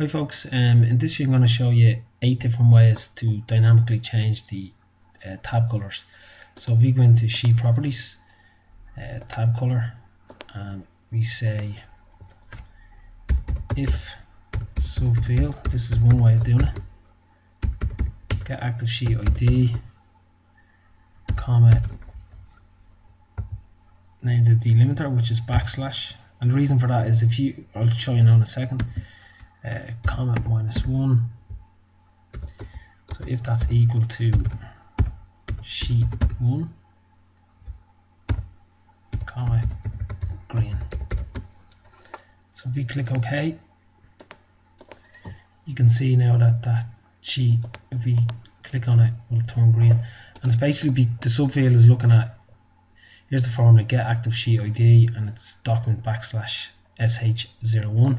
Hi folks, in this video I'm going to show you 8 different ways to dynamically change the tab colors. So if we go into Sheet Properties, Tab Color, and we say if subfield, this is one way of doing it, get active sheet ID, comma, name the delimiter, which is backslash, and the reason for that is if you, I'll show you now in a second, comma -1. So if that's equal to sheet 1, comma green. So if we click OK, you can see now that sheet, if we click on it, will turn green. And it's basically the subfield is looking at, here's the formula, get active sheet ID, and it's document backslash sh01.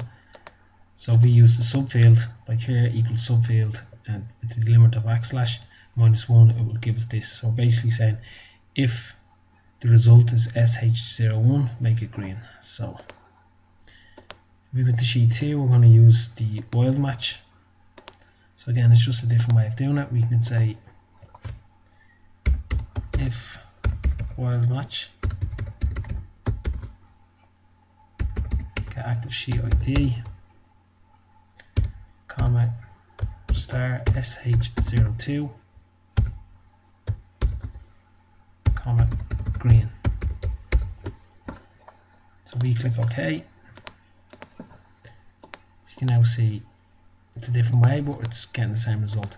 So we use the subfield, like here, equals subfield, and with the delimiter backslash -1, it will give us this. So basically saying, if the result is sh01, make it green. So we went to sheet 2, we're going to use the wild match. So again, it's just a different way of doing it. We can say, if wild match, get active sheet ID, comma star sh02, comma green. So we click OK. You can now see it's a different way, but it's getting the same result.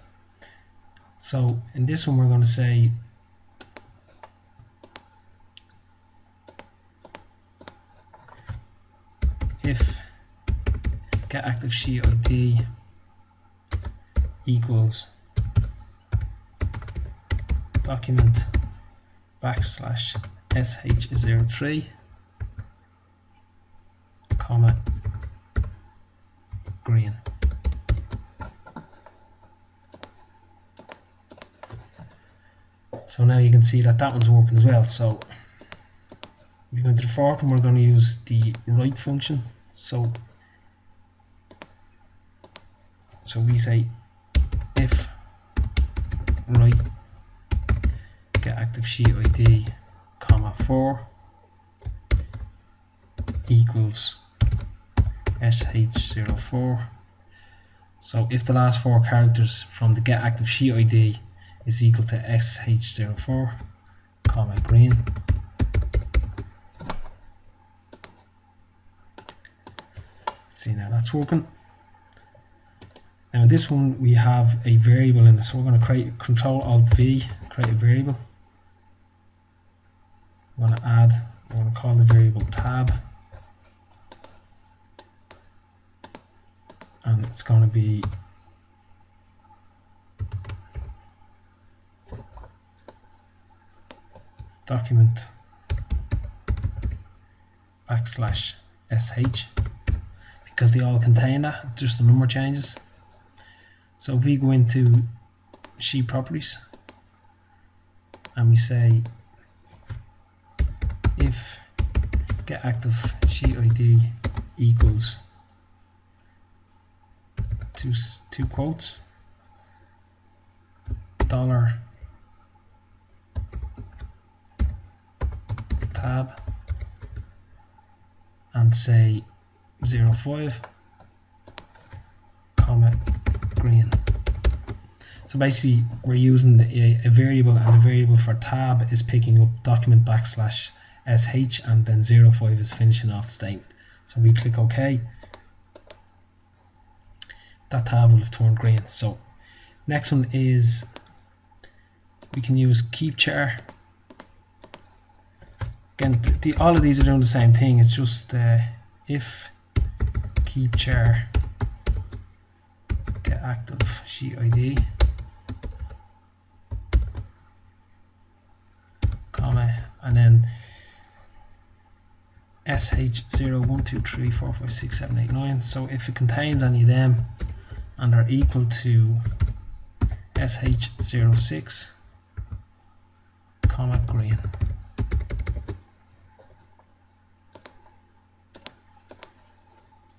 So in this one, we're going to say if get active sheet ID equals document backslash sh03, comma green. So now you can see that that one's working as well. So we go to the fourth one, we're going to use the write function. So we say if write get active sheet ID comma 4 equals sh04. So if the last 4 characters from the get active sheet ID is equal to sh04 comma green. Let's see now that's working. Now this one we have a variable in it, so we're going to create Control-Alt-V, create a variable. We're going to call the variable tab, and it's going to be document backslash sh, because they all contain that, just the number changes. So if we go into Sheet Properties and we say if get active sheet ID equals two quotes dollar tab and say 05 comma green. So basically we're using a variable, and the variable for tab is picking up document backslash sh, and then 05 is finishing off the statement. So we click OK, that tab will have turned green. So next one is we can use KEEPCHAR. Again, all of these are doing the same thing, it's just if KEEPCHAR get active sheet ID comma and then sh0123456789. So if it contains any of them and are equal to sh06 comma green.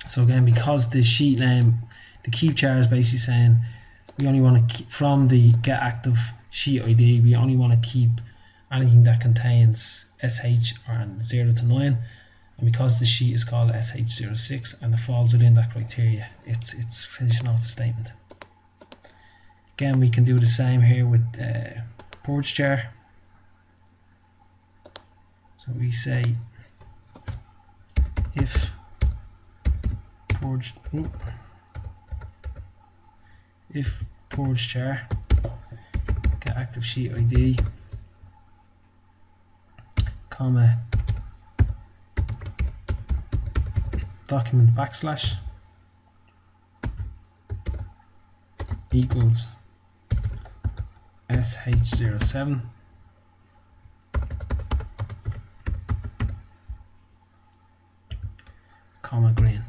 So again, because the sheet name the KEEPCHAR is basically saying we only want to keep from the GetActive sheet ID, we only want to keep anything that contains SH and 0 to 9, and because the sheet is called SH06 and it falls within that criteria, it's finishing off the statement. Again, we can do the same here with PURGECHAR. So we say if PURGECHAR GetActiveSheetID, comma document \, equals SH07, comma green.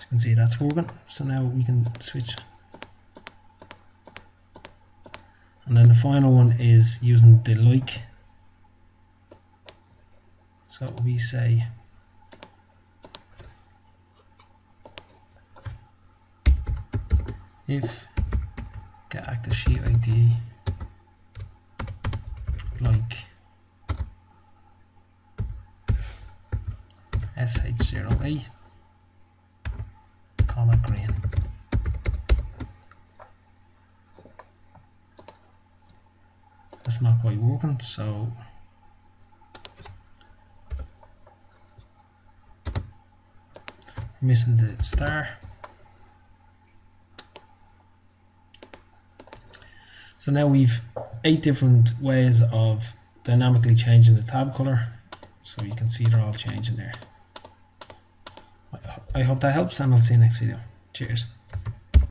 As you can see, that's working. So now we can switch. And then the final one is using the like. So we say if GetActiveSheetID like SH08, comma green. That's not quite working, so missing the star. So now we've 8 different ways of dynamically changing the tab color, so you can see they're all changing there. I hope that helps, and I'll see you next video. Cheers.